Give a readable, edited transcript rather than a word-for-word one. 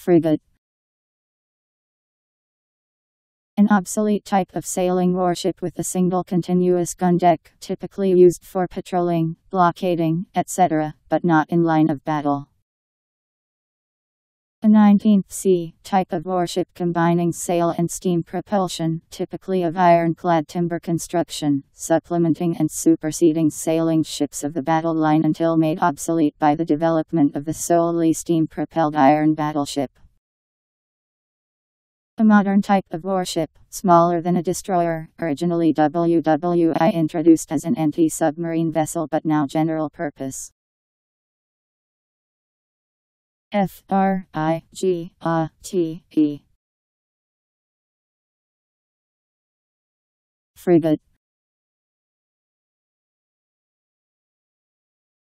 frigate. An obsolete type of sailing warship with a single continuous gun deck, typically used for patrolling, blockading, etc., but not in line of battle. A 19th C type of warship combining sail and steam propulsion, typically of ironclad timber construction, supplementing and superseding sailing ships of the battle line until made obsolete by the development of the solely steam-propelled iron battleship. A modern type of warship, smaller than a destroyer, originally WWI, introduced as an anti-submarine vessel but now general purpose. Frigate.